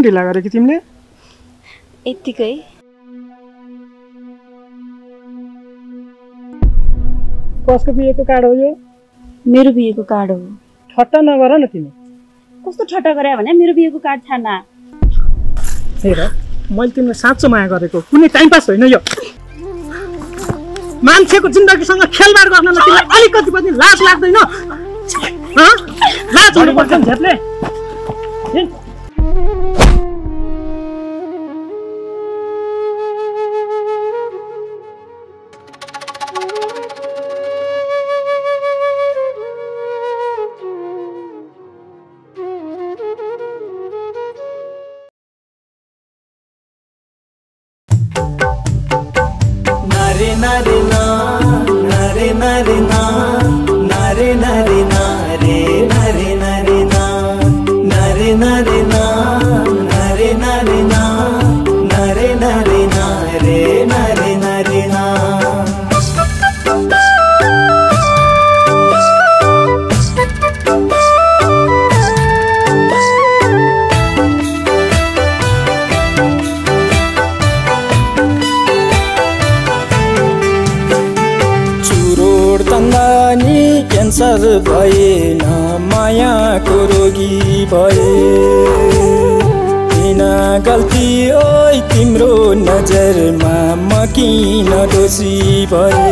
किन लगा रहे कि तिमले यतिकै कसको बिहेको कार्ड हो यो? मेरो बिहेको कार्ड हो। ठट्टा नगर न तिमी। कस्तो ठट्टा गरे भने मेरो बिहेको कार्ड छाना। हेर मैले तिमीलाई साँचो माया गरेको कुनै टाइम पास होइन यो। मान्छेको जिन्दगीसँग खेलबाड गर्न तिमीलाई अलिकति पनि लाज लाग्दैन? ह? लाज हुनु पर्छ नि झेप्ले। भएन मायाको रोगी भए बिना गल्ती ओ तिम्रो नजरमा म किन दोषी भए।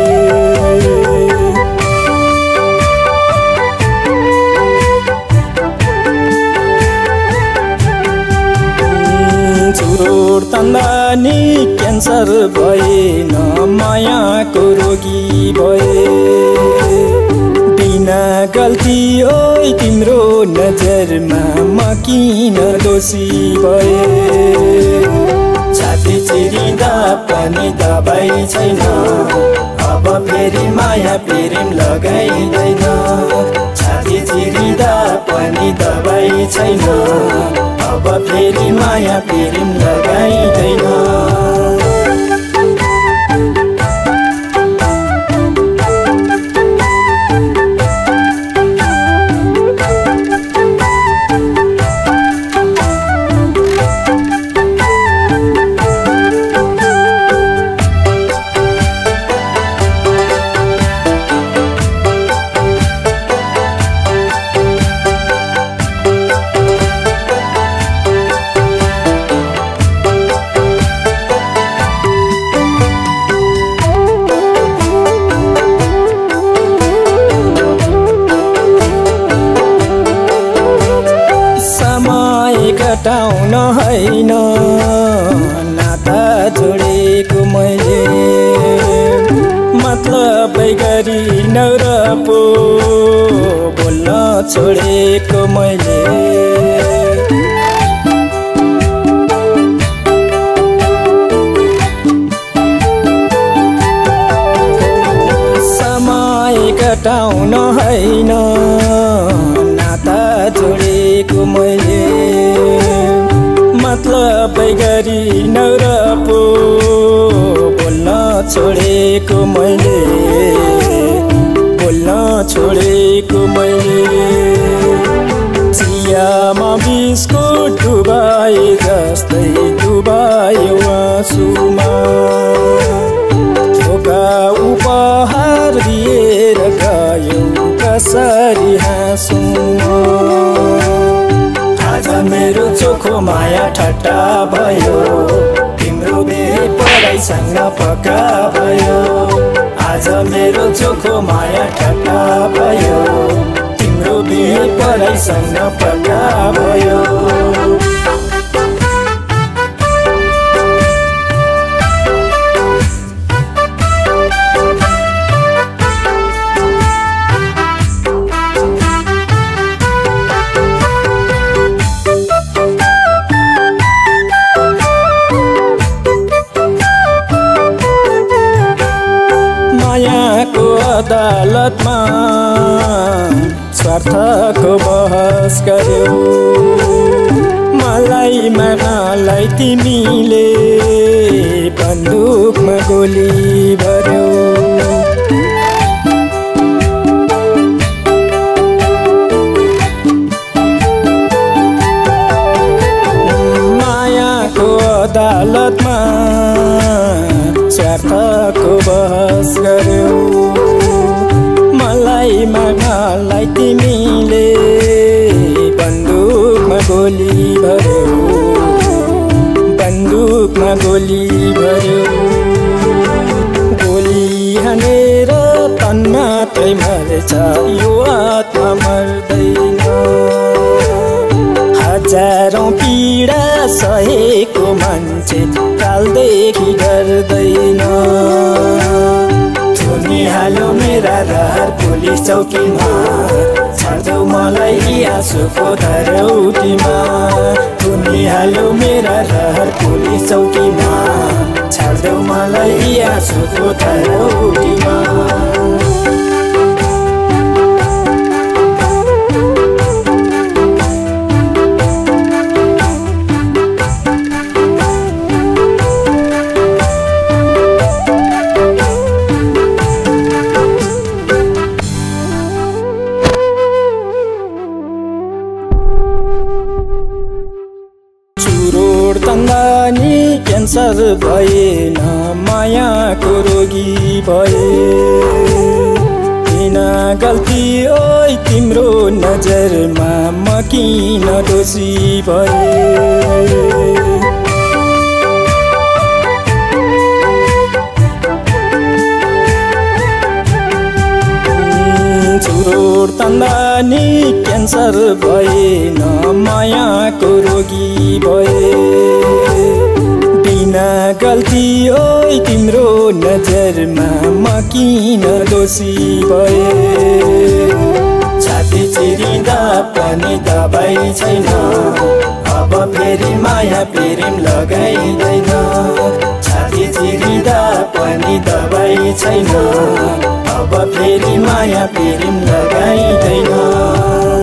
चुरोड तन्दा नि क्यान्सर भएन मायाको रोगी भए ना गल्ती ओ तिम्रो नजरमा म किन दोषी भए। छाती चिरिँदा पनि दबाई छैन अब फेरि माया प्रेम लगाइँदैन। छाती चिरिँदा पनि दबाई छैन अब फेरि माया प्रेम लगाइँदैन। टाउन होइन नाता छोडेको मैले मतलब गरी नरपो बोल्न छोडेको मैले। समय कटाउन होइन नाता छोडेको मैले मतलब गरी नरपो बोल्न छोडेको मैले। बोल्न छोडेको मैले चियामा बिस्कुट डुबाए जस्तै डुबायो आँसुमा। धोका उपहार दिएर गयो कसरी हाँसुमा। मेरो चोखो माया ठट्टा भयो तिम्रो बेहे पढाइसँग पक्का भयो। आज मेरो चोखो माया ठट्टा भयो तिम्रो बेहे पढाइसँग पक्का भयो। हातमा स्वार्थको बहस गर्यो। मलाई मनालाई तिमीले बन्दुकमा गोली भर्यो। अदालत में स्वार्थ को बहस गर्यो। मलाई मनालाई तिमीले बंदूक में गोली भर्यो, बंदूक में गोली भर्यो। गोली हानेर तन मात्रै मर्छ यो आत्मा मर्दैन। हजारों पीडा सहेको मान्छे कालदेखि डर्दैन। छोडिहाल्यो मेरा रहर पुलिस चौकीमा, छाड्यौ मलाई आँसुको धरौटीमा। छोडिहाल्यो मेरा रहर पुलिस चौकीमा, छाड्यौ मलाई आँसुको धरौटीमा। क्यान्सर भएन मायाको रोगी भए। बिना गल्ती ओइ तिम्रो नजरमा म किन दोषी भए। चुरोड तन्दा नि क्यान्सर भएन मायाको रोगी भए। बिना गल्ती ओइ तिम्रो नजरमा म किन दोषी भए। छाती चिरिँदा पनि दबाई छैन, अब फेरि माया प्रेम लगाइदैन। छाती चिरिँदा पनि दबाई छैन, अब फेरि माया प्रेम लगाइदैन।